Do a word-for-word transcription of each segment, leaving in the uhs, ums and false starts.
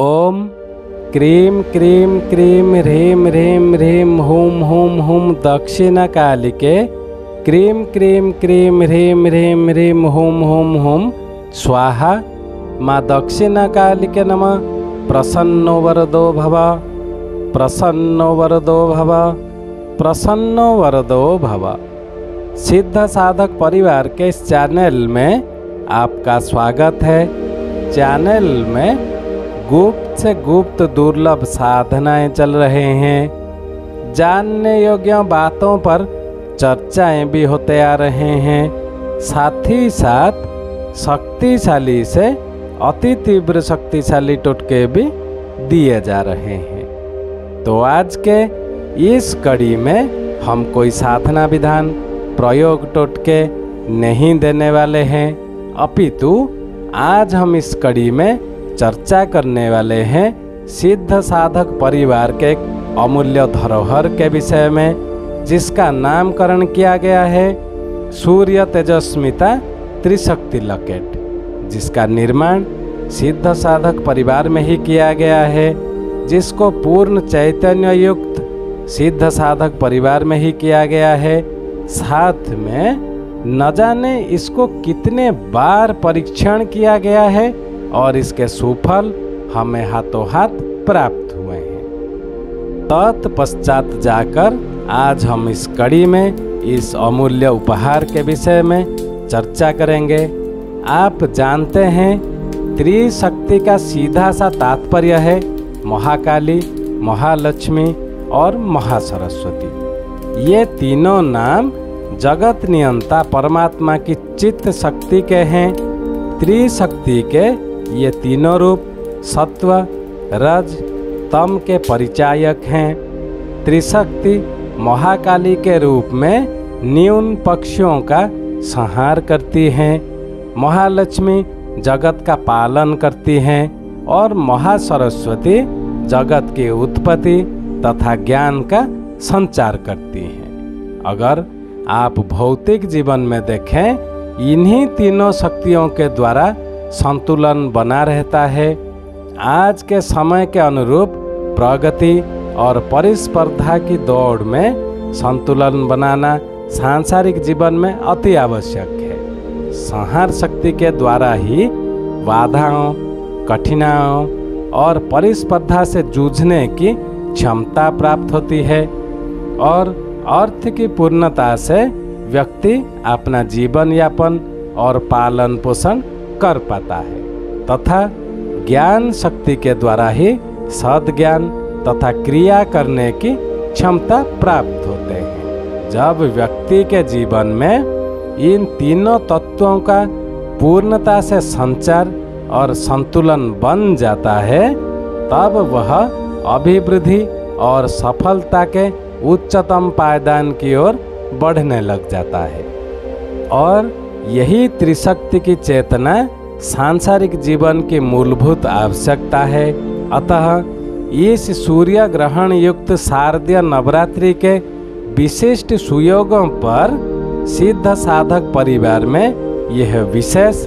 ओम क्रीम क्रीम क्रीम ह्रीम ह्रीम ह्रीम हुम हुम हुम दक्षिणा कालिके क्रीम क्रीम क्रीम ह्रीम ह्रीम ह्रीम हुम हुम हुम स्वाहा। माँ दक्षिणा कालिके नमः। प्रसन्नो वरदो भव प्रसन्नो वरदो भव प्रसन्नो वरदो भव। सिद्ध साधक परिवार के इस चैनल में आपका स्वागत है। चैनल में गुप्त से गुप्त दुर्लभ साधनाएं चल रहे हैं, जानने योग्य बातों पर चर्चाएं भी होते आ रहे हैं, साथ ही साथ शक्तिशाली से अति तीव्र शक्तिशाली टोटके भी दिए जा रहे हैं। तो आज के इस कड़ी में हम कोई साधना विधान प्रयोग टोटके नहीं देने वाले हैं, अपितु आज हम इस कड़ी में चर्चा करने वाले हैं सिद्ध साधक परिवार के एक अमूल्य धरोहर के विषय में, जिसका नामकरण किया गया है सूर्य तेजस्विता त्रिशक्ति लॉकेट, जिसका निर्माण सिद्ध साधक परिवार में ही किया गया है, जिसको पूर्ण चैतन्य युक्त सिद्ध साधक परिवार में ही किया गया है। साथ में न जाने इसको कितने बार परीक्षण किया गया है और इसके सुफल हमें हाथों हाथ प्राप्त हुए हैं। तत्पश्चात जाकर आज हम इस कड़ी में इस अमूल्य उपहार के विषय में चर्चा करेंगे। आप जानते हैं त्रिशक्ति का सीधा सा तात्पर्य है महाकाली, महालक्ष्मी और महासरस्वती। ये तीनों नाम जगत नियंता परमात्मा की चित्त शक्ति के हैं। त्रिशक्ति के ये तीनों रूप सत्व, रज, तम के परिचायक हैं। त्रिशक्ति महाकाली के रूप में न्यून पक्षियों का संहार करती हैं, महालक्ष्मी जगत का पालन करती हैं और महासरस्वती जगत की उत्पत्ति तथा ज्ञान का संचार करती हैं। अगर आप भौतिक जीवन में देखें, इन्हीं तीनों शक्तियों के द्वारा संतुलन बना रहता है। आज के समय के अनुरूप प्रगति और परिस्पर्धा की दौड़ में संतुलन बनाना सांसारिक जीवन में अति आवश्यक है। संहार शक्ति के द्वारा ही बाधाओं, कठिनाइयों और परिस्पर्धा से जूझने की क्षमता प्राप्त होती है और अर्थ की पूर्णता से व्यक्ति अपना जीवन यापन और पालन पोषण कर पाता है। तथा ज्ञान शक्ति के द्वारा ही सद्ज्ञान तथा क्रिया करने की क्षमता प्राप्त होते हैं। जब व्यक्ति के जीवन में इन तीनों तत्वों का पूर्णता से संचार और संतुलन बन जाता है, तब वह अभिवृद्धि और सफलता के उच्चतम पायदान की ओर बढ़ने लग जाता है। और यही त्रिशक्ति की चेतना सांसारिक जीवन की मूलभूत आवश्यकता है। अतः इस सूर्य ग्रहण युक्त शारदीय नवरात्रि के विशिष्ट सुयोगों पर सिद्ध साधक परिवार में यह विशेष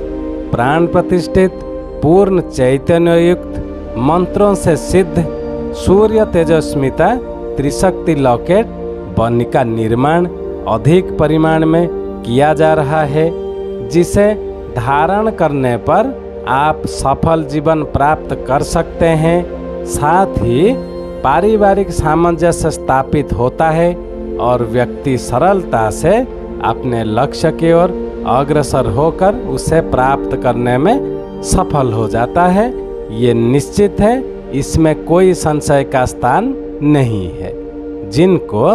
प्राण प्रतिष्ठित पूर्ण चैतन्य युक्त मंत्रों से सिद्ध सूर्य तेजस्विता त्रिशक्ति लॉकेट बन का निर्माण अधिक परिमाण में किया जा रहा है, जिसे धारण करने पर आप सफल जीवन प्राप्त कर सकते हैं। साथ ही पारिवारिक सामंजस्य स्थापित होता है और व्यक्ति सरलता से अपने लक्ष्य की ओर अग्रसर होकर उसे प्राप्त करने में सफल हो जाता है। ये निश्चित है, इसमें कोई संशय का स्थान नहीं है। जिनको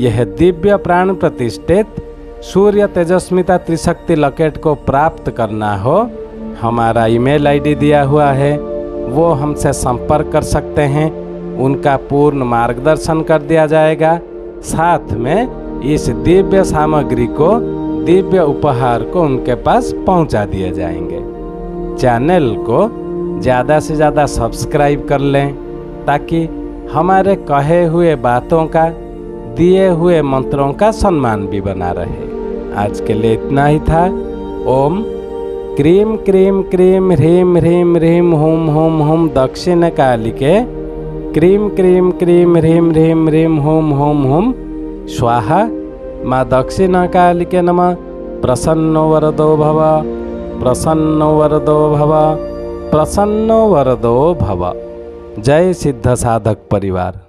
यह दिव्य प्राण प्रतिष्ठित सूर्य तेजस्विता त्रिशक्ति लॉकेट को प्राप्त करना हो, हमारा ईमेल आईडी दिया हुआ है, वो हमसे संपर्क कर सकते हैं। उनका पूर्ण मार्गदर्शन कर दिया जाएगा। साथ में इस दिव्य सामग्री को, दिव्य उपहार को उनके पास पहुंचा दिए जाएंगे। चैनल को ज़्यादा से ज़्यादा सब्सक्राइब कर लें, ताकि हमारे कहे हुए बातों का, दिए हुए मंत्रों का सम्मान भी बना रहे। आज के लिए इतना ही था। ओम क्रीम क्रीम क्रीम ह्रीम ह्रीम ह्रीम होम होम होम दक्षिण कालिके क्रीम क्रीम क्रीम ह्रीम ह्रीम ह्रीम होम होम होम स्वाहा। माँ दक्षिण कालिके नमः। प्रसन्नो वरदो भव प्रसन्नो वरदो भव प्रसन्नो वरदो भव। जय सिद्ध साधक परिवार।